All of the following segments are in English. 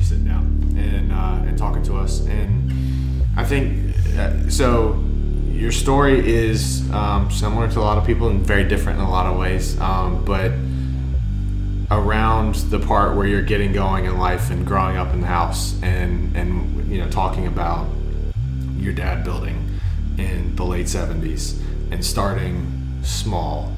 you sitting down and talking to us. And I think, so your story is similar to a lot of people and very different in a lot of ways, but around the part where you're getting going in life and growing up in the house and you know, talking about your dad building in the late 70s and starting small,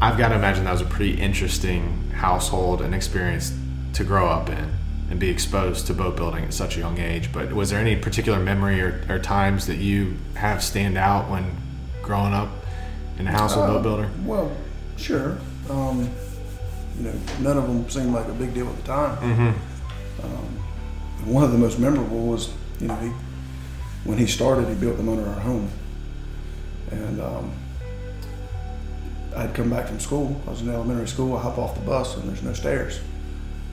I've got to imagine that was a pretty interesting household and experience to grow up in and be exposed to boat building at such a young age. But was there any particular memory or times that you have stand out when growing up in a household boat builder? Well, sure. You know, none of them seemed like a big deal at the time. Mm-hmm. One of the most memorable was, you know, when he started, he built them under our home. And I'd come back from school. I was in elementary school. I hop off the bus and there's no stairs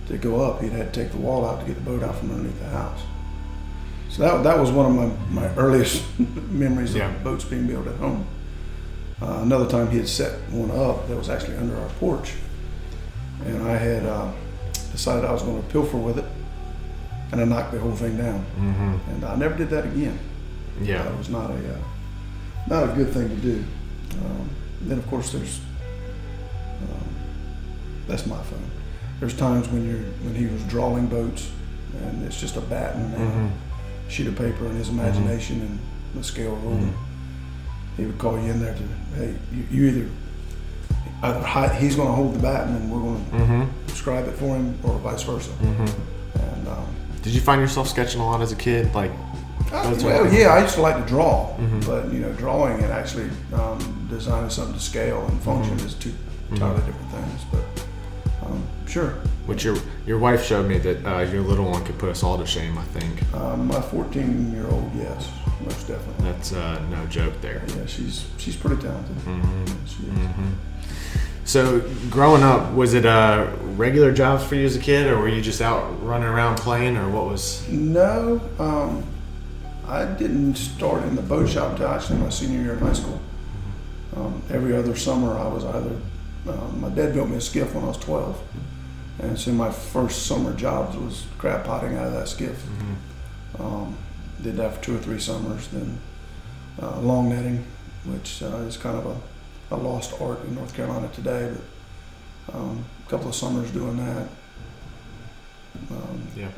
to go up. He'd had to take the wall out to get the boat out from underneath the house. So that was one of my earliest memories of boats being built at home. Another time he had set one up that was actually under our porch, and I had decided I was going to pilfer with it, and I knocked the whole thing down. Mm-hmm. And I never did that again. Yeah, that was not a not a good thing to do. Then of course there's that's my phone. There's times when he was drawing boats, and it's just a batten and a sheet of paper and his imagination and the scale ruler. He would call you in there to, hey, you either hide, he's going to hold the batten and we're going to describe it for him, or vice versa. And did you find yourself sketching a lot as a kid? Like, I used to like to draw, but you know, drawing and actually designing something to scale and function is two entirely different things. But sure. Which your wife showed me that your little one could put us all to shame, I think. My 14-year-old, yes. Most definitely. That's no joke there. Yeah, she's pretty talented. She is. So growing up, was it regular jobs for you as a kid, or were you just out running around playing, or what was? No, I didn't start in the boat shop until actually my senior year in high school. Every other summer I was either, my dad built me a skiff when I was 12, and so my first summer jobs was crab potting out of that skiff. Did that for 2 or 3 summers, then long netting, which is kind of a lost art in North Carolina today, but a couple of summers doing that,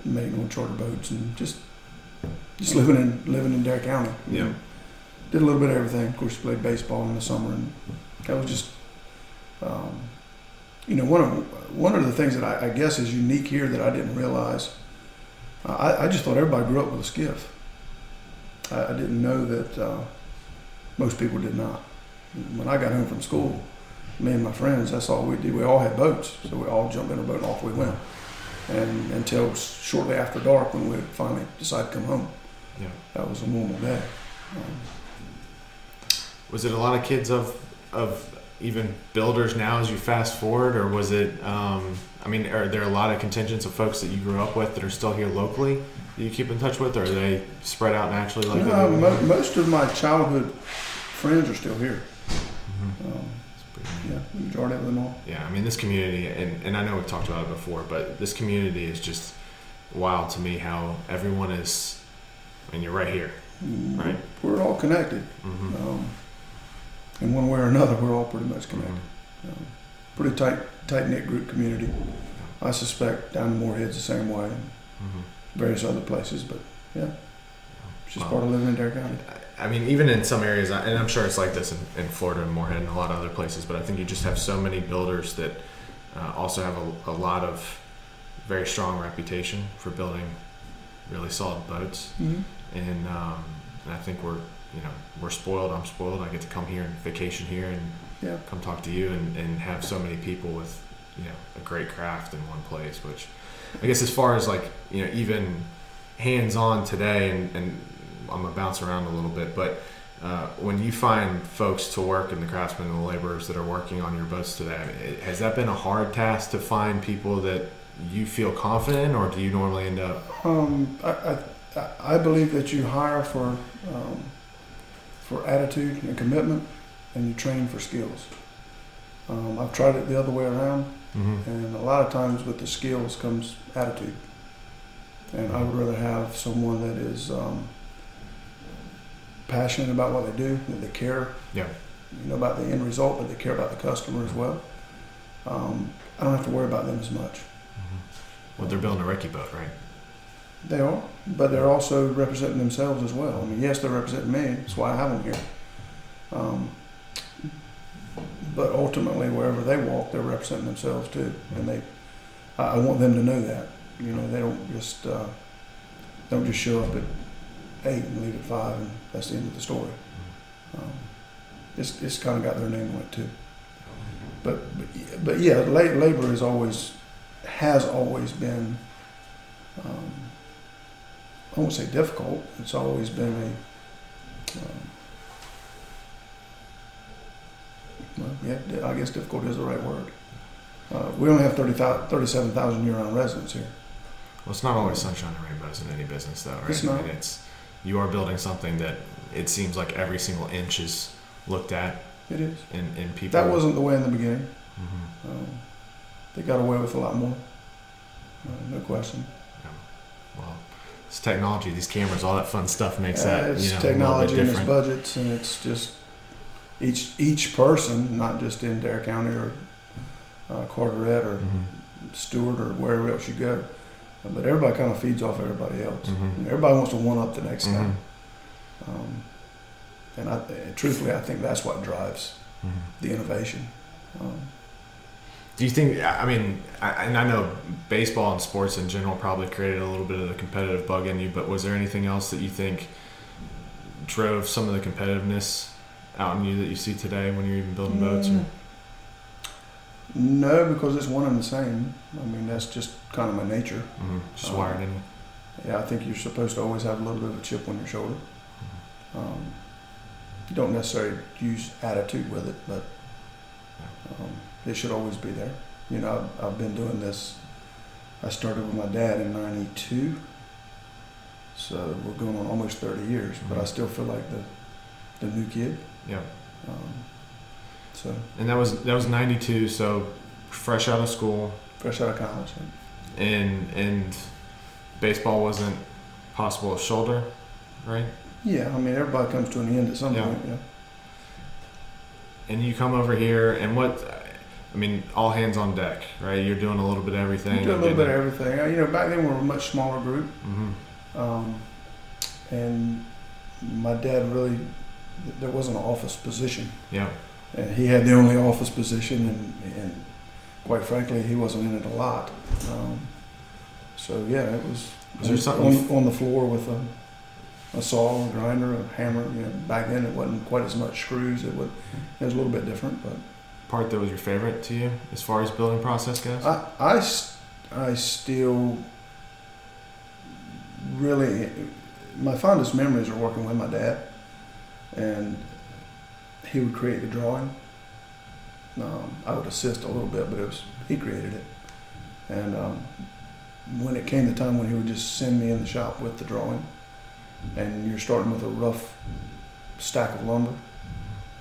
making on charter boats, and just living in Dare County. Yeah. Did a little bit of everything. Of course, played baseball in the summer, and that was just, you know, one of the things that I guess is unique here that I didn't realize. I just thought everybody grew up with a skiff. I didn't know that most people did not. When I got home from school, me and my friends, that's all we did. We all had boats, so we all jumped in a boat and off we went. And until shortly after dark when we finally decided to come home. Yeah. That was a normal day. Was it a lot of kids of even builders now as you fast forward, or was it, I mean, are there a lot of contingents of folks that you grew up with that are still here locally that you keep in touch with, or are they spread out naturally? Like most of my childhood friends are still here. Yeah, the majority of them all. Yeah, I mean, this community, and I know we've talked about it before, but this community is just wild to me how everyone is, I mean, you're right here, right? We're all connected. In one way or another, we're all pretty much connected. Pretty tight-knit group community. I suspect down in Moorhead's the same way, and various other places, but yeah, it's just part of living in Dare County. I mean, even in some areas, and I'm sure it's like this in Florida and Moorhead and a lot of other places, but I think you just have so many builders that also have a lot of very strong reputation for building really solid boats. And I think we're spoiled. I'm spoiled. I get to come here and vacation here and come talk to you and have so many people with, you know, a great craft in one place, which I guess as far as like, you know, even hands-on today, and I'm going to bounce around a little bit, but when you find folks to work in the craftsmen and the laborers that are working on your boats today, I mean, has that been a hard task to find people that you feel confident, or do you normally end up? I believe that you hire for attitude and commitment, and you train for skills. I've tried it the other way around, mm-hmm. and a lot of times with the skills comes attitude. And I would rather have someone that is passionate about what they do, that they care, yeah. you know, about the end result, but they care about the customer as well. I don't have to worry about them as much. Mm-hmm. Well, they're building a recce boat, right? They are, but they're also representing themselves as well. I mean, yes, they're representing me. That's why I have them here. But ultimately, wherever they walk, they're representing themselves too, and I want them to know that. You know, they don't just show up at 8 and leave at 5, and that's the end of the story. It's kind of got their name on it too. But yeah, labor is always been. I won't say difficult. It's always been a. Well, yeah, I guess difficult is the right word. We only have 37,000 year-round residents here. Well, it's not always sunshine and rainbows in any business, though, right? It's not. I mean, you are building something that it seems like every single inch is looked at. It is. And people. That wasn't the way in the beginning. Mm-hmm. They got away with a lot more. No question. Yeah. Well, it's technology. These cameras, all that fun stuff makes that. It's technology and it's budgets, and it's just each person, not just in Dare County or. Carteret or mm-hmm. Stewart or wherever else you go, but everybody kind of feeds off everybody else. Mm-hmm. Everybody wants to one up the next mm-hmm. guy, and truthfully, I think that's what drives mm-hmm. the innovation. Do you think? I mean, I know baseball and sports in general probably created a little bit of the competitive bug in you, but was there anything else that you think drove some of the competitiveness out in you that you see today when you're even building boats? Or? No, because it's one and the same. I mean, that's just kind of my nature. Mm-hmm. Just wired in it. Yeah, I think you're supposed to always have a little bit of a chip on your shoulder. Mm-hmm. You don't necessarily use attitude with it, but it should always be there. You know, I've been doing this. I started with my dad in 92, so we're going on almost 30 years, mm-hmm. but I still feel like the new kid. Yeah. So. And that was 92, so fresh out of school. Fresh out of college. Yeah. And baseball wasn't possible at shoulder, right? Yeah, I mean, everybody comes to an end at some point, yeah. And you come over here, and all hands on deck, right? You're doing a little bit of everything. You're doing a little bit of everything. You know, back then we were a much smaller group. Mm-hmm. And my dad really, there wasn't an office position. Yeah. And he had the only office position, and quite frankly, he wasn't in it a lot. So yeah, it was. Was there something on the floor with a saw, a grinder, a hammer? You know, back then it wasn't quite as much screws. It was a little bit different, but. Part that was your favorite to you, as far as building process goes. I still really my fondest memories are working with my dad, and. He would create the drawing. I would assist a little bit, but he created it. And when it came the time when he would just send me in the shop with the drawing, and you're starting with a rough stack of lumber,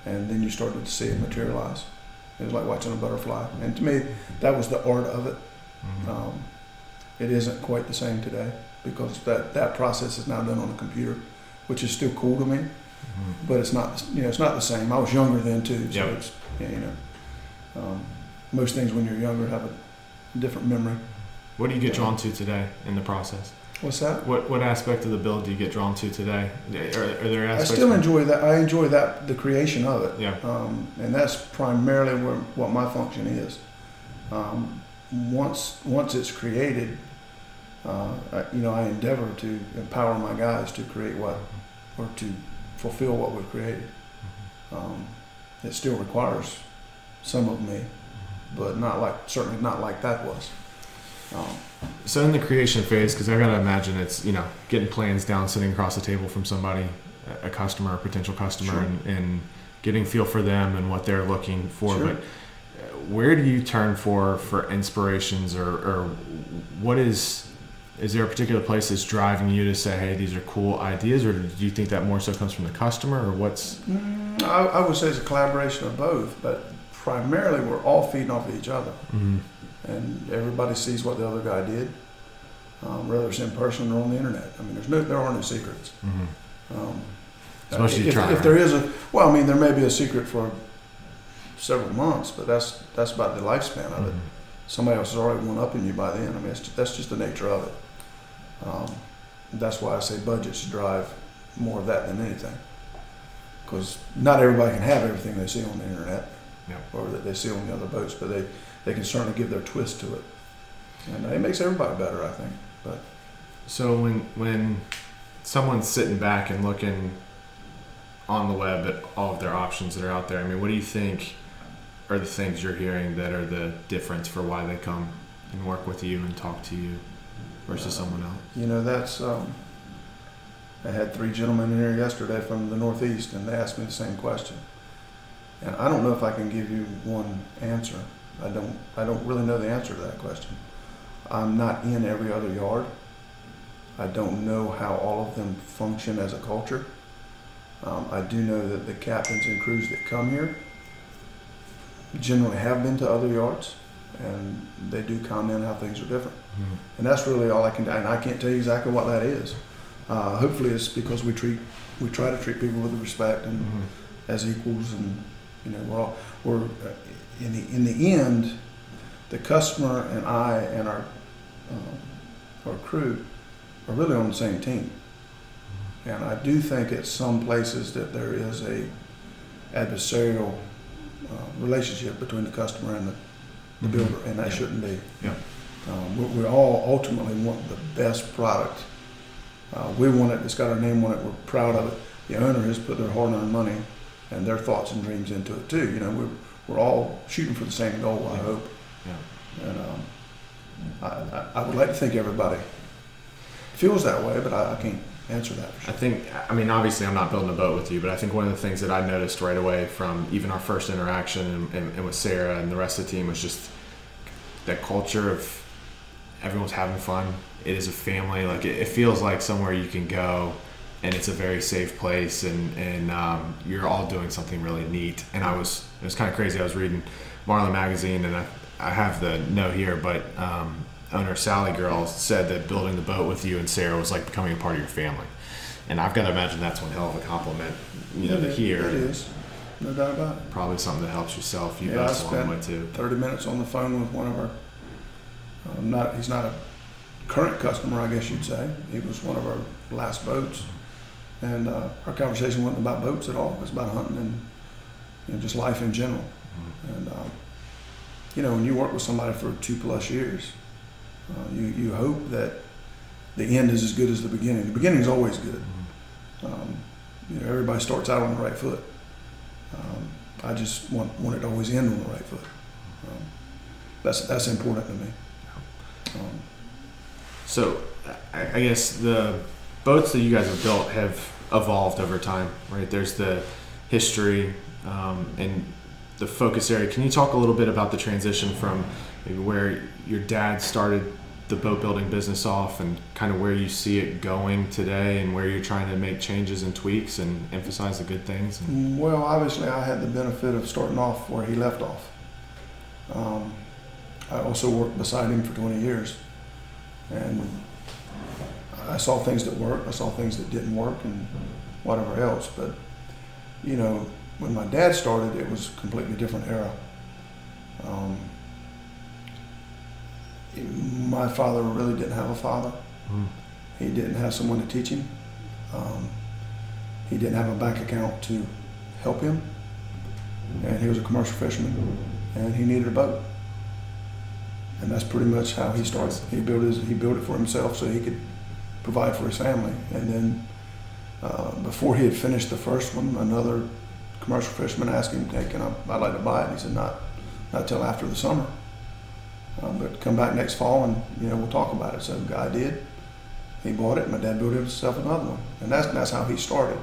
and then you started to see it materialize. It was like watching a butterfly. And to me, that was the art of it. Mm-hmm. It isn't quite the same today because that process is now done on a computer, which is still cool to me. Mm-hmm. But it's not the same. I was younger then too, so yep. It's, most things when you're younger have a different memory. What do you get drawn to today in the process? What's that? What aspect of the build do you get drawn to today? Are there aspects? I still enjoy that. I enjoy that the creation of it. Yeah. And that's primarily what my function is. Once it's created, I endeavor to empower my guys to create to fulfill what we've created. It still requires some of me, but certainly not like that was. So in the creation phase, because I gotta imagine it's getting plans down, sitting across the table from somebody, a customer, a potential customer, sure. and getting feel for them and what they're looking for. Sure. But where do you turn for inspirations, or what is? Is there a particular place that's driving you to say, hey, these are cool ideas, or do you think that more so comes from the customer, or what's? I would say it's a collaboration of both, but primarily we're all feeding off of each other. Mm-hmm. And everybody sees what the other guy did, whether it's in person or on the internet. I mean, there are no secrets. Mm-hmm. Especially if there is a, well, I mean, there may be a secret for several months, but that's about the lifespan of it. Mm-hmm. Somebody else has already won up in you by then. I mean, that's just the nature of it. That's why I say budgets drive more of that than anything, because not everybody can have everything they see on the internet, yep, or that they see on the other boats, but they can certainly give their twist to it, and it makes everybody better, I think. But so when someone's sitting back and looking on the web at all of their options that are out there, I mean, what do you think are the things you're hearing that are the difference for why they come and work with you and talk to you versus someone else? You know, that's I had three gentlemen in here yesterday from the Northeast, and they asked me the same question. And I don't know if I can give you one answer. I don't really know the answer to that question. I'm not in every other yard. I don't know how all of them function as a culture. I do know that the captains and crews that come here generally have been to other yards, and they do comment how things are different. Mm-hmm. And that's really all I can do, and I can't tell you exactly what that is. Hopefully it's because we try to treat people with respect and mm-hmm. as equals, and you know, we're in the end, the customer and I and our crew are really on the same team. Mm-hmm. And I do think at some places that there is a adversarial relationship between the customer and the mm-hmm. builder, and that yeah. shouldn't be. Yeah. We all ultimately want the best product. We want it. It's got our name on it. We're proud of it. The owner has put their hard-earned money and their thoughts and dreams into it too. You know, we're all shooting for the same goal. I yeah. hope. Yeah. And I would like to think everybody feels that way, but I can't answer that. For sure. I think. I mean, obviously, I'm not building a boat with you, but I think one of the things that I noticed right away from even our first interaction and with Sarah and the rest of the team was just that culture of everyone's having fun. It is a family. Like it feels like somewhere you can go, and it's a very safe place. And you're all doing something really neat. And it was kind of crazy. I was reading Marlin Magazine, and I have the note here, but owner Sally Girl said that building the boat with you and Sarah was like becoming a part of your family. And I've got to imagine that's one hell of a compliment, you know, to hear. It is, no doubt about it. Probably something that helps yourself. You yeah, guys along the way too. 30 minutes on the phone with one of our. He's not a current customer, I guess you'd say. He was one of our last boats, and our conversation wasn't about boats at all. It was about hunting and you know, just life in general. Mm-hmm. And you know, when you work with somebody for 2+ years, you hope that the end is as good as the beginning. The beginning is always good. Mm-hmm. You know, everybody starts out on the right foot. I just want it to always end on the right foot. That's important to me. So I guess the boats that you guys have built have evolved over time, right? There's the history and the focus area. Can you talk a little bit about the transition from maybe where your dad started the boat building business off and kind of where you see it going today and where you're trying to make changes and tweaks and emphasize the good things? Well, obviously I had the benefit of starting off where he left off. I also worked beside him for 20 years. And I saw things that worked, I saw things that didn't work, and whatever else. But, you know, when my dad started, it was a completely different era. My father really didn't have a father. Mm. He didn't have someone to teach him. He didn't have a bank account to help him. And he was a commercial fisherman, and he needed a boat. And that's pretty much how he started. He built it for himself so he could provide for his family. And then before he had finished the first one, another commercial fisherman asked him, "Hey, I'd like to buy it." And he said, "Not till after the summer, but come back next fall and you know we'll talk about it." So the guy did. He bought it. My dad built himself another one, and that's how he started.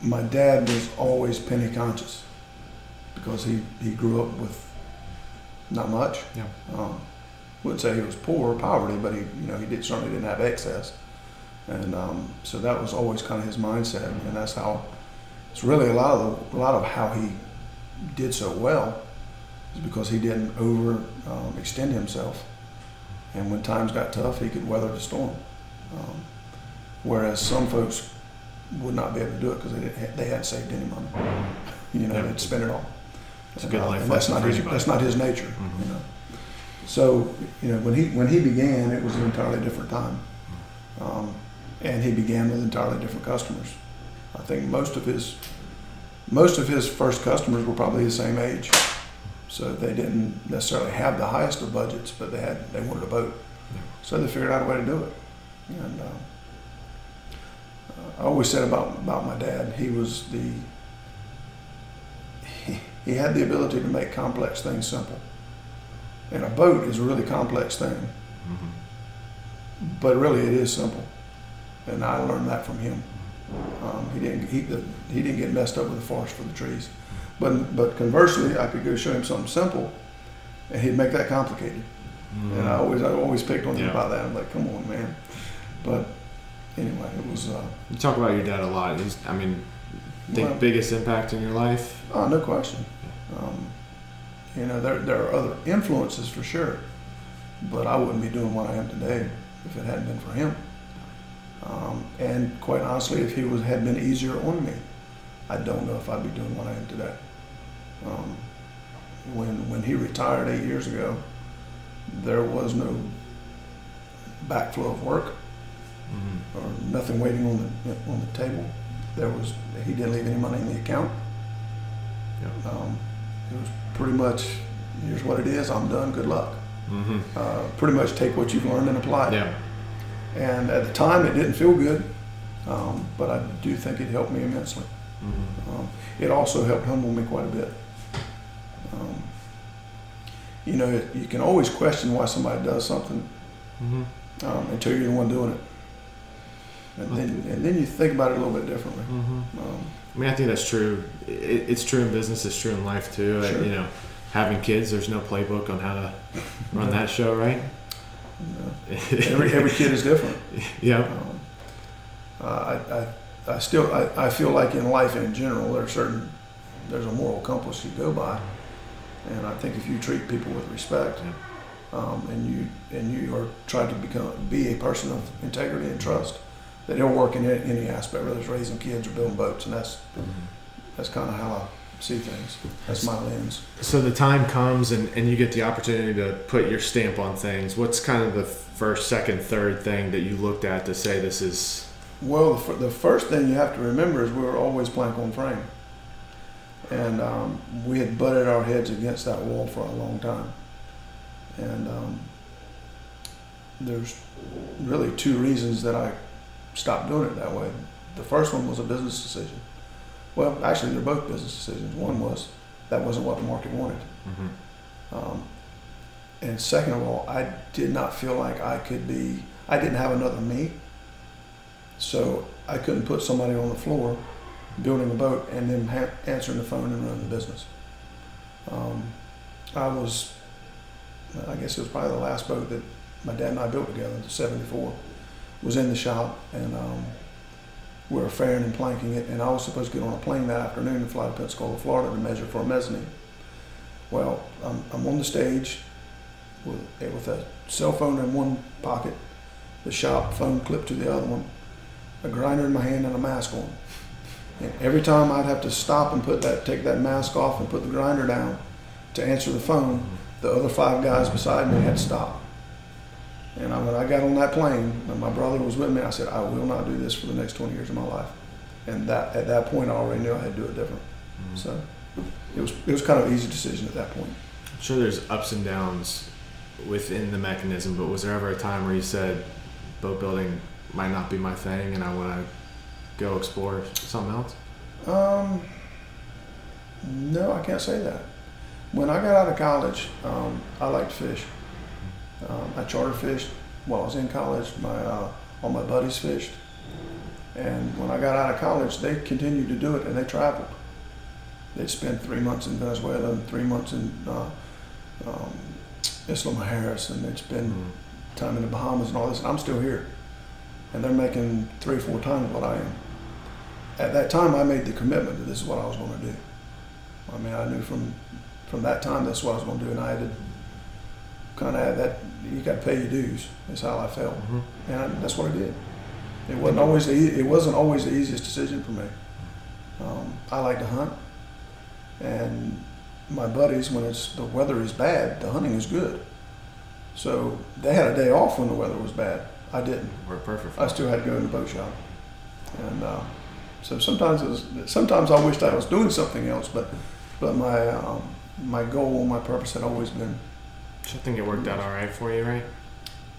My dad was always penny conscious because he grew up with. Not much. Yeah. Wouldn't say he was poor or poverty, but he certainly didn't have excess, and so that was always kind of his mindset, and that's how it's really a lot of how he did so well is because he didn't overextend himself. And when times got tough, he could weather the storm. Whereas some folks would not be able to do it because they hadn't saved any money. You know, they'd spend it all. It's a good life lesson for anybody. That's not his nature. Mm-hmm. You know? So, you know, when he began, it was an entirely different time. And he began with entirely different customers. I think most of his first customers were probably the same age. So they didn't necessarily have the highest of budgets, but they wanted a boat. Yeah. So they figured out a way to do it. And I always said about my dad, he had the ability to make complex things simple. And a boat is a really complex thing. Mm-hmm. But really it is simple. And I learned that from him. He didn't get messed up with the forest for the trees. But conversely, I could go show him something simple, and he'd make that complicated. Mm. And I always picked on him about that. I'm like, come on, man. But anyway, it was. You talk about your dad a lot. Biggest impact in your life? Oh, no question. You know, there are other influences for sure, but I wouldn't be doing what I am today if it hadn't been for him. And quite honestly, if he had been easier on me, I don't know if I'd be doing what I am today. When he retired 8 years ago, there was no backflow of work, mm-hmm. or nothing waiting on the table. He didn't leave any money in the account. Yep. It was pretty much, here's what it is, I'm done, good luck. Mm-hmm. Pretty much take what you've learned and apply it. Yeah. And at the time, it didn't feel good, but I do think it helped me immensely. Mm-hmm. It also helped humble me quite a bit. You know, you can always question why somebody does something, mm-hmm. Until you're the one doing it. And then you think about it a little bit differently. Mm-hmm. I mean, I think that's true. It's true in business. It's true in life, too. Sure. You know, having kids, there's no playbook on how to run that show, right? No. Every kid is different. Yeah. I feel like in life in general, there's a moral compass you go by, and I think if you treat people with respect, yeah. and you are trying to be a person of integrity and trust, that it'll work in any aspect, whether it's raising kids or building boats, and that's kind of how I see things. That's my lens. So the time comes and you get the opportunity to put your stamp on things. What's kind of the first, second, third thing that you looked at to say this is? Well, the first thing you have to remember is we were always plank on frame. And we had butted our heads against that wall for a long time. And there's really two reasons that I stopped doing it that way. The first one was a business decision. Well, actually, they're both business decisions. One was that wasn't what the market wanted. Mm-hmm. And second of all, I did not feel like I didn't have another me. So I couldn't put somebody on the floor building a boat and then answering the phone and running the business. I guess it was probably the last boat that my dad and I built together, the 74, was in the shop, and we were fairing and planking it, and I was supposed to get on a plane that afternoon and fly to Pensacola, Florida to measure for a mezzanine. Well, I'm on the stage with a cell phone in one pocket, the shop phone clipped to the other one, a grinder in my hand and a mask on. And every time I'd have to stop and take that mask off and put the grinder down to answer the phone, the other five guys beside me had to stop. And when I got on that plane, and my brother was with me, I said, I will not do this for the next 20 years of my life. And at that point, I already knew I had to do it different. Mm-hmm. So it was kind of an easy decision at that point. I'm sure there's ups and downs within the mechanism, but was there ever a time where you said, boat building might not be my thing and I want to go explore something else? No, I can't say that. When I got out of college, I liked to fish. I charter fished while I was in college. All my buddies fished. And when I got out of college, they continued to do it and they traveled. They'd spend 3 months in Venezuela and 3 months in Islamaharis, and they'd spend time in the Bahamas and all this, and I'm still here. And they're making 3 or 4 times what I am. At that time, I made the commitment that this is what I was going to do. I mean, I knew from that time that's what I was going to do, and I had to kind of have that, you got to pay your dues. That's how I felt, and that's what I did. It wasn't always the easiest decision for me. I like to hunt, and my buddies, when the weather is bad, the hunting is good. So they had a day off when the weather was bad. I didn't. We're perfect. I still had to go in the boat shop, and so sometimes I wished I was doing something else, but my my goal, my purpose had always been. So I think it worked out all right for you, right?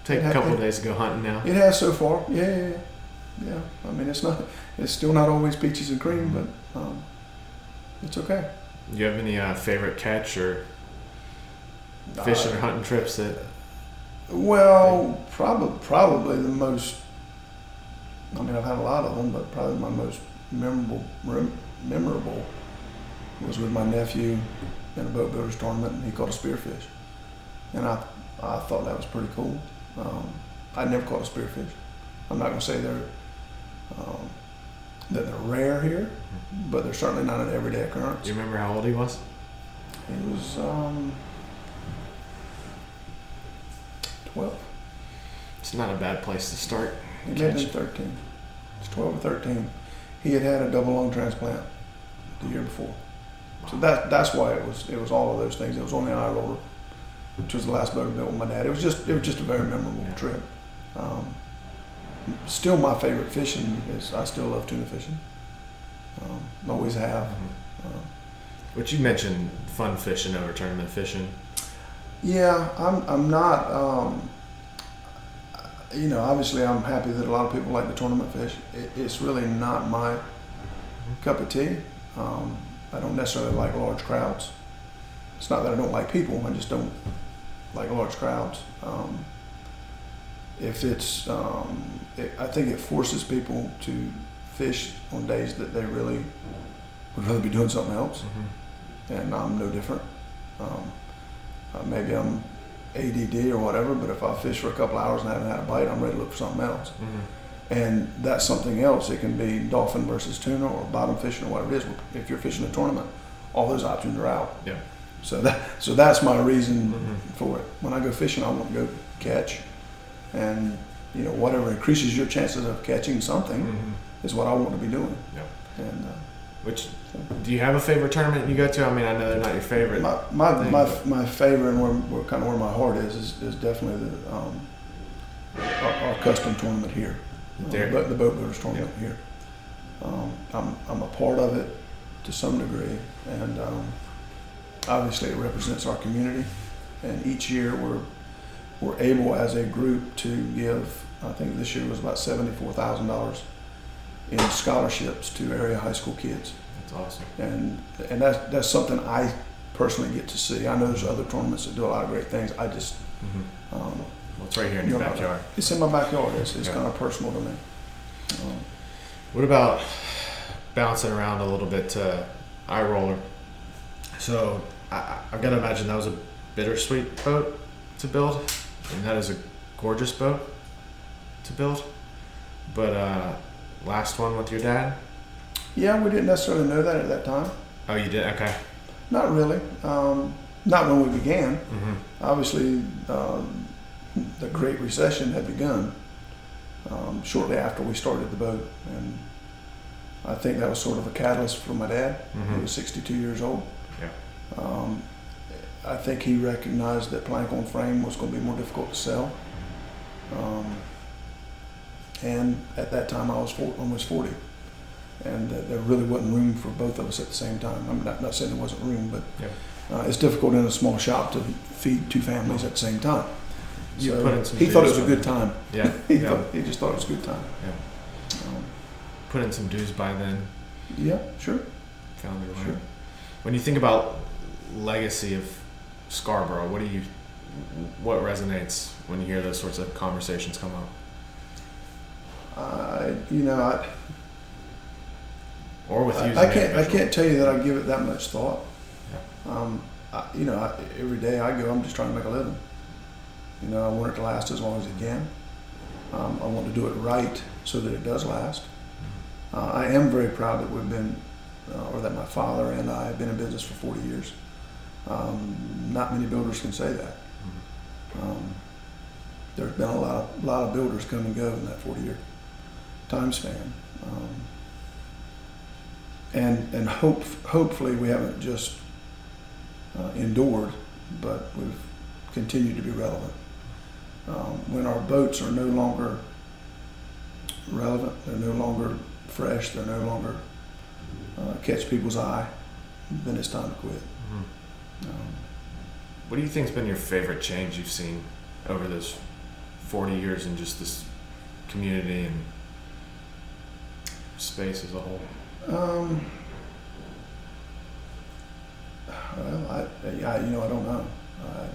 Take a couple of days to go hunting now. It has so far. Yeah. I mean, it's still not always peaches and cream, but it's okay. Do you have any favorite catch or fishing or hunting trips that? Well, probably the most. I mean, I've had a lot of them, but probably my most memorable was with my nephew in a boat builders tournament, and he caught a spearfish, and I thought that was pretty cool. I'd never caught a spearfish. I'm not going to say that they're rare here, but they're certainly not an everyday occurrence. Do you remember how old he was? He was 12. It's not a bad place to start. He lived in 13. It's 12 or 13. He had had a double lung transplant the year before, so that's why it was all of those things. It was on the Eye Roller, which was the last boat I built with my dad. It was just a very memorable trip. Still, my favorite fishing is I still love tuna fishing. Always have. But you mentioned fun fishing over tournament fishing. Yeah, I'm not. You know, obviously, I'm happy that a lot of people like the tournament fish. It's really not my cup of tea. I don't necessarily like large crowds. It's not that I don't like people. I just don't like large crowds. I think it forces people to fish on days that they really would rather be doing something else, and I'm no different. Maybe I'm ADD or whatever, but if I fish for a couple hours and I haven't had a bite, I'm ready to look for something else. And that's something else. It can be dolphin versus tuna or bottom fishing or whatever it is. If you're fishing a tournament, all those options are out. Yeah. So that's my reason for it. When I go fishing, I want to go catch, and you know, whatever increases your chances of catching something is what I want to be doing. Yeah. And do you have a favorite tournament you go to? I mean, I know they're not your favorite. My favorite, and where my heart is definitely the our custom tournament here, the boat builders tournament here. I'm a part of it to some degree, and obviously it represents our community. And each year we're able as a group to give, I think this year was about $74,000 in scholarships to area high school kids. That's awesome. And that's something I personally get to see. I know there's other tournaments that do a lot of great things. I just well, it's right here in your backyard. It's in my backyard. It's kind of personal to me. What about bouncing around a little bit to Eye Roller? So I've got to imagine that was a bittersweet boat to build, and that is a gorgeous boat to build, but last one with your dad? Yeah, we didn't necessarily know that at that time. Oh, you did? Okay. Not really. Not when we began. Obviously, the Great Recession had begun shortly after we started the boat, and I think that was sort of a catalyst for my dad. He was 62 years old. Yeah. I think he recognized that plank on frame was going to be more difficult to sell. And at that time, I was almost 40, and there really wasn't room for both of us at the same time. I'm not saying there wasn't room, but it's difficult in a small shop to feed two families at the same time. So he thought it was a good time. Yeah, he just thought it was a good time. Yeah. Put in some dues by then. Yeah, sure. Found your way. Sure. When you think about legacy of Scarborough, what resonates when you hear those sorts of conversations come up? You know, I can't tell you that I give it that much thought. Yeah. You know, every day I go, I'm just trying to make a living. You know, I want it to last as long as it can. I want to do it right so that it does last. I am very proud that we've been or that my father and I have been in business for 40 years. Not many builders can say that. There's been a lot of builders come and go in that 40-year time span. And hopefully we haven't just endured, but we've continued to be relevant. When our boats are no longer relevant, they're no longer fresh, they're no longer catch people's eye, then it's time to quit. Mm-hmm. What do you think has been your favorite change you've seen over those 40 years in just this community and space as a whole? Well, I don't know. I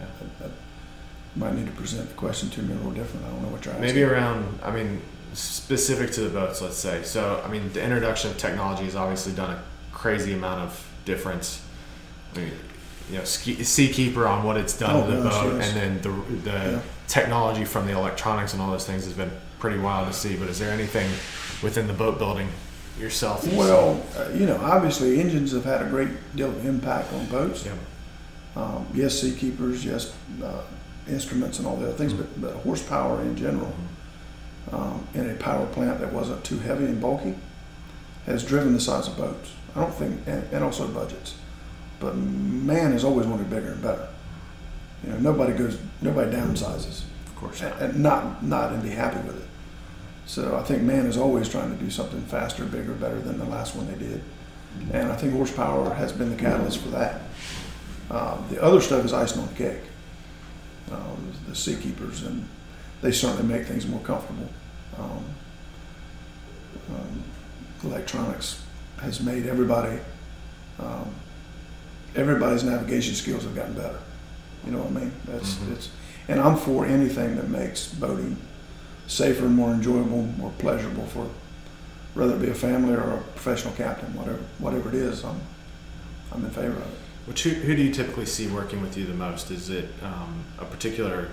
might need to present the question to me a little different. I don't know what you're asking. Maybe around, I mean, specific to the boats, let's say. So, I mean, the introduction of technology has obviously done a crazy amount of difference. I mean, you know, Seakeeper on what it's done to the boat, and then the technology from the electronics and all those things has been pretty wild to see. But is there anything within the boat building yourself? Well, you know, obviously engines have had a great deal of impact on boats. Yeah. Yes, Seakeepers, yes, instruments and all the other things, mm-hmm. but horsepower in general, mm-hmm. In a power plant that wasn't too heavy and bulky, has driven the size of boats. I don't think, and also budgets. But man has always wanted bigger and better. You know, nobody downsizes. Of course not. And not and be happy with it. So I think man is always trying to do something faster, bigger, better than the last one they did. And I think horsepower has been the catalyst for that. The other stuff is icing on the cake. The Seakeepers, and they certainly make things more comfortable. Electronics has made everybody, everybody's navigation skills have gotten better. You know what I mean? That's mm-hmm. it's, and I'm for anything that makes boating safer, more enjoyable, more pleasurable for, whether it be a family or a professional captain, whatever it is, I'm in favor of it. Which who do you typically see working with you the most? Is it a particular,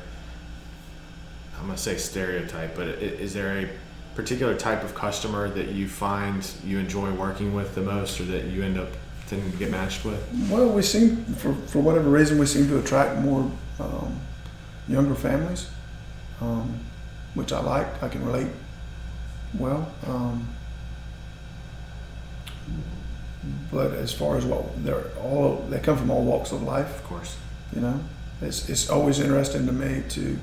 I'm going to say stereotype, but is there a particular type of customer that you find you enjoy working with the most, or that you end up tending to get matched with? Well, we seem, for whatever reason, we seem to attract more younger families, which I like. I can relate well. But as far as what they come from all walks of life. Of course. You know, it's always interesting to me to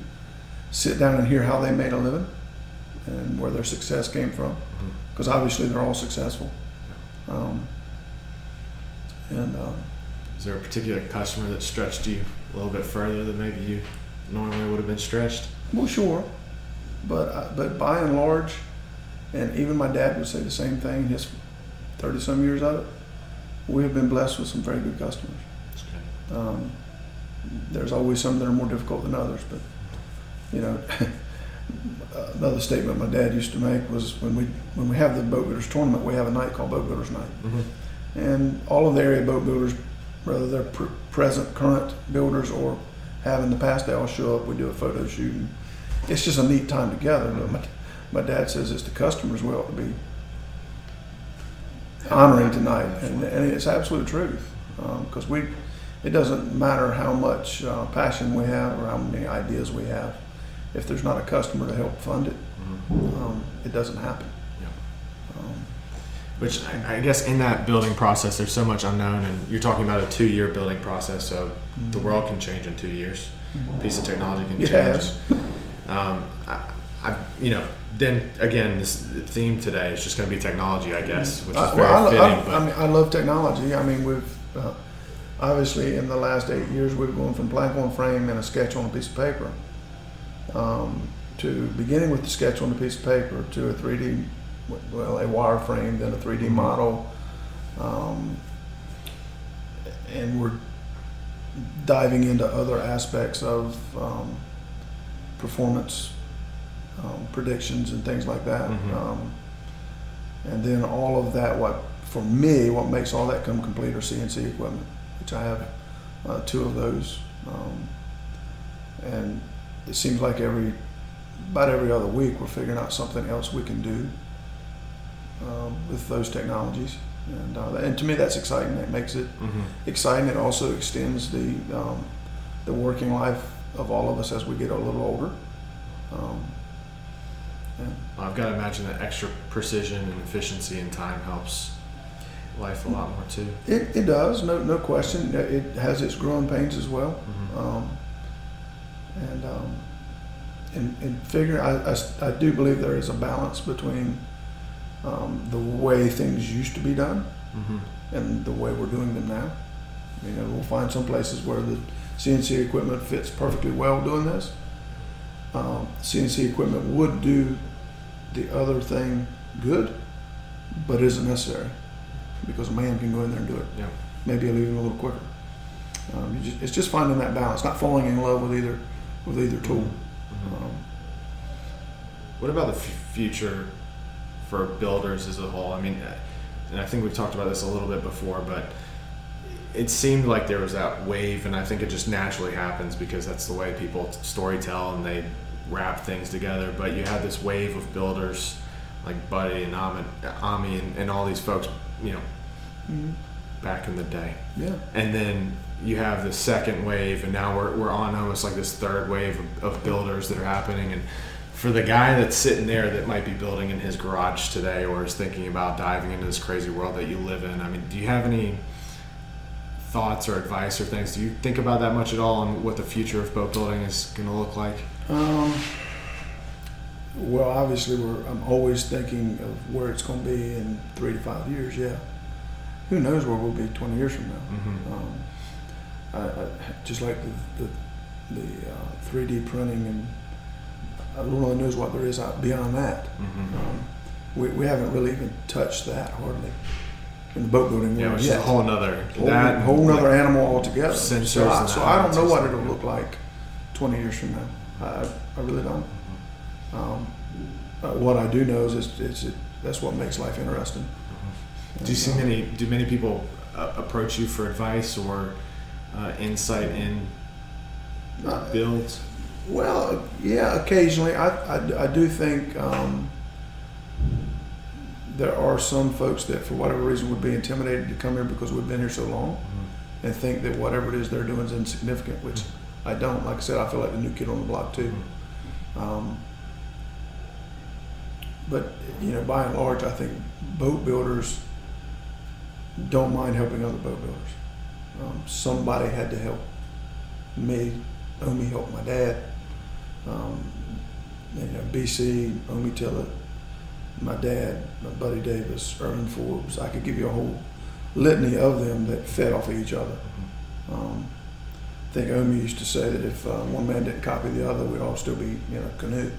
sit down and hear how they made a living and where their success came from, because mm-hmm. obviously they're all successful. Is there a particular customer that stretched you a little bit further than maybe you normally would have been stretched? Well, sure, but by and large, and even my dad would say the same thing, his 30-some years of it, we have been blessed with some very good customers. That's good. There's always some that are more difficult than others, but you know, another statement my dad used to make was when we have the boat builders tournament, we have a night called Boat Builders Night. Mm-hmm. And all of the area boat builders, whether they're present, current builders, or have in the past, they all show up. We do a photo shoot. And it's just a neat time together. But my dad says it's the customers we ought to be honoring tonight, and it's absolute truth. Because it doesn't matter how much passion we have or how many ideas we have. If there's not a customer to help fund it, it doesn't happen. Which I guess in that building process, there's so much unknown, and you're talking about a 2-year building process, so mm-hmm. the world can change in 2 years. A piece of technology can change. You know, then again, the theme today is just going to be technology, I guess, which is very fitting. I love technology. I mean, we've obviously in the last 8 years, we've gone from blank on frame and a sketch on a piece of paper to beginning with the sketch on a piece of paper to a 3D. Well, a wireframe, then a 3D model, and we're diving into other aspects of performance predictions and things like that. Mm-hmm. And then all of that, for me, what makes all that come complete are CNC equipment, which I have 2 of those, and it seems like about every other week we're figuring out something else we can do with those technologies. And to me, that's exciting. That makes it exciting. It also extends the working life of all of us as we get a little older. Yeah. I've got to imagine that extra precision and efficiency and time helps life a lot more too. It does, no question. It has its growing pains as well. And figuring, I do believe there is a balance between the way things used to be done and the way we're doing them now. You know, we'll find some places where the CNC equipment fits perfectly well doing this. CNC equipment would do the other thing good, but isn't necessary because a man can go in there and do it. Yeah. Maybe even a little quicker. It's just finding that balance, not falling in love with either tool. What about the future for builders as a whole? I mean, and I think we've talked about this a little bit before, but it seemed like there was that wave, and I think it just naturally happens because that's the way people storytell and they wrap things together. But you had this wave of builders like Buddy and Ami and all these folks, you know, back in the day. Yeah. And then you have the second wave, and now we're on almost like this third wave of builders that are happening. And for the guy that's sitting there that might be building in his garage today or is thinking about diving into this crazy world that you live in, I mean, do you have any thoughts or advice or things? Do you think about that much at all on what the future of boat building is going to look like? Well, obviously, I'm always thinking of where it's going to be in 3 to 5 years, yeah. Who knows where we'll be 20 years from now? Just like the 3D printing, and I don't really know what there is beyond that. We haven't really even touched that hardly in the boat building world. Yeah, it's a whole another animal altogether. So I don't know what it'll look like 20 years from now. I really don't. What I do know is that's what makes life interesting. Do you see many people approach you for advice or insight in builds? Well, yeah, occasionally. I do think there are some folks that for whatever reason would be intimidated to come here because we've been here so long and think that whatever it is they're doing is insignificant, which I don't. Like I said, I feel like the new kid on the block too. But, you know, by and large, I think boat builders don't mind helping other boat builders. Somebody had to help me. Omi helped my dad. You know, B.C., Omi Tillett, my dad, my buddy Davis, Erwin Forbes. I could give you a whole litany of them that fed off of each other. I think Omi used to say that if one man didn't copy the other, we'd all still be in a canoe.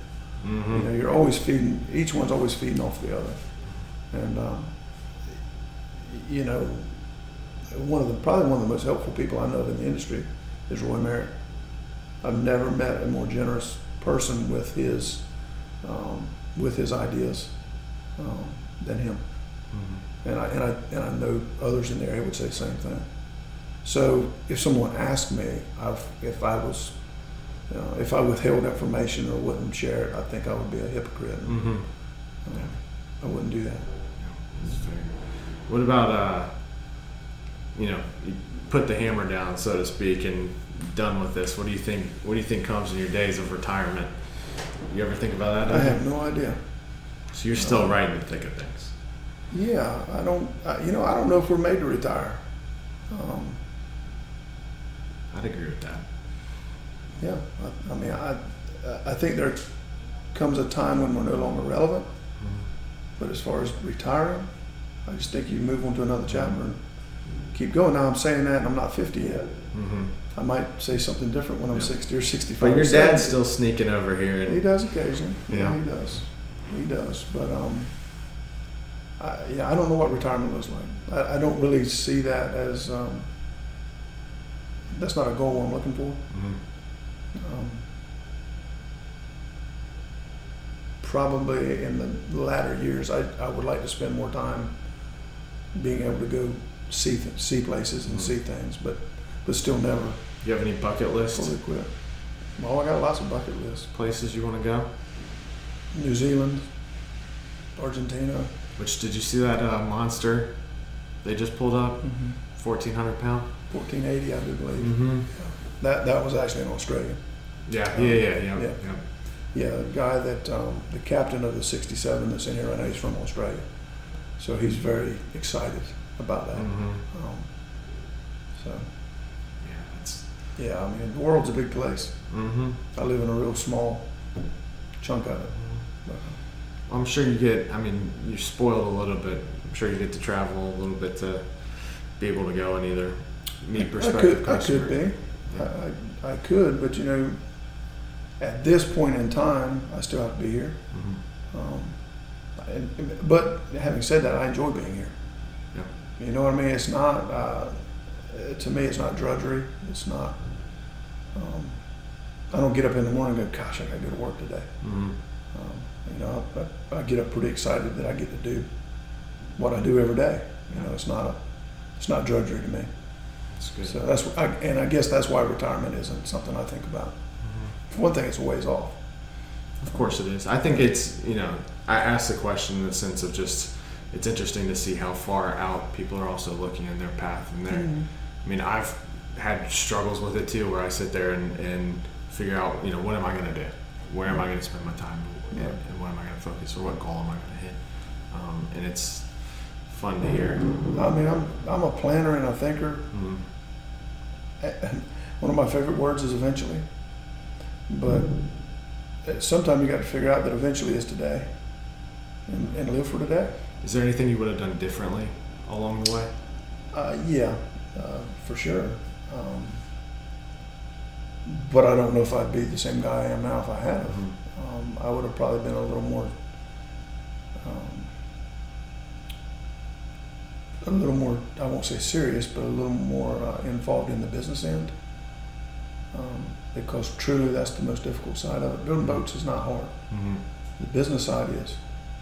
You know, you're always feeding. Each one's always feeding off the other, and you know, probably one of the most helpful people I know of in the industry is Roy Merrick. I've never met a more generous person with his ideas than him, and I know others in the area would say the same thing. So if someone asked me if I withheld information or wouldn't share it, I think I would be a hypocrite. I wouldn't do that. What about, you know, you put the hammer down, so to speak, and done with this? What do you think? What do you think comes in your days of retirement? You ever think about that? I have no idea. So you're still right in the thick of things. Yeah, I don't know if we're made to retire. I'd agree with that. Yeah, I mean, I think there comes a time when we're no longer relevant. But as far as retiring, I just think you move on to another chapter and keep going. Now I'm saying that, and I'm not 50 yet. I might say something different when I'm 60 or 65. But your dad's still sneaking over here. And he does occasionally. Yeah, he does. He does. But I don't know what retirement looks like. I don't really see that as that's not a goal I'm looking for. Probably in the latter years, I would like to spend more time being able to go see places and see things, but still never. Do you have any bucket lists? Well, I got lots of bucket lists. Places you want to go? New Zealand, Argentina. Which, did you see that monster they just pulled up, 1,400 pound. 1,480, I do believe. Mm-hmm. That was actually an Australian. Yeah, the guy that, the captain of the 67 that's in here right now, he's from Australia. So he's very excited about that. Mm-hmm. Yeah, I mean, the world's a big place. Mm-hmm. I live in a real small chunk of it. But I'm sure you get, I mean, you're spoiled a little bit. I'm sure you get to travel a little bit to be able to go and either meet prospective customers. I could, but you know, at this point in time, I still have to be here. Mm-hmm. But having said that, I enjoy being here. Yeah. You know what I mean? It's not, to me, it's not drudgery. It's not, I don't get up in the morning and go, gosh, I gotta go to work today. Mm-hmm. You know, I get up pretty excited that I get to do what I do every day. You know, it's not drudgery to me. That's good. So and I guess that's why retirement isn't something I think about. Mm-hmm. For one thing, it's a ways off. Of course it is. I think it's, you know, I asked the question in the sense of just, it's interesting to see how far out people are also looking in their path and their, mm-hmm. I mean, I've had struggles with it too, where I sit there and figure out, you know, what am I going to do? Where am I going to spend my time? Yeah. And what am I going to focus, or what goal am I going to hit? And it's fun to hear. I mean, I'm a planner and a thinker. Mm-hmm. And one of my favorite words is eventually. But sometimes you got to figure out that eventually is today, and live for today. Is there anything you would have done differently along the way? For sure. But I don't know if I'd be the same guy I am now if I had. Mm-hmm. I would have probably been a little more, I won't say serious, but a little more involved in the business end. Because truly that's the most difficult side of it. Building boats is not hard. Mm-hmm. The business side is,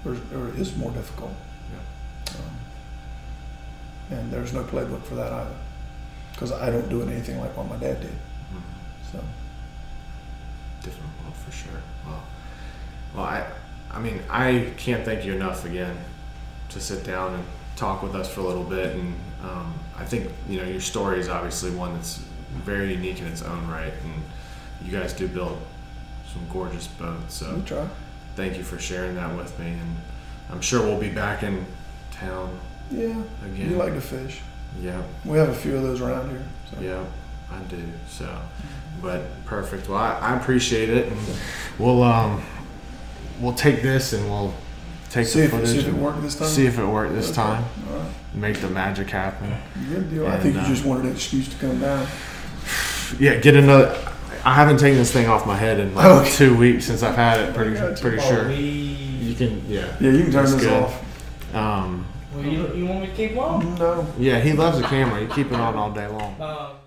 or is more difficult. Yeah. And there's no playbook for that either. Because I don't do anything like what my dad did. Mm-hmm. So different world for sure. Well, I mean, I can't thank you enough again to sit down and talk with us for a little bit. And I think, you know, your story is obviously one that's very unique in its own right. And you guys do build some gorgeous boats. So we try. Thank you for sharing that with me. And I'm sure we'll be back in town. Yeah. Again. You like to fish. Yeah. We have a few of those around here. So. Yeah, I do. So, but perfect. Well, I appreciate it. And we'll take this and we'll take the footage. See if it worked this time. See if it worked this time. All right. Make the magic happen. Good deal. And I think you just wanted an excuse to come down. Yeah, get another. I haven't taken this thing off my head in like 2 weeks since I've had it. Pretty sure. You can, yeah. Yeah, you can turn this off. Well, you want me to keep on? No. Yeah, he loves the camera. You keep it on all day long.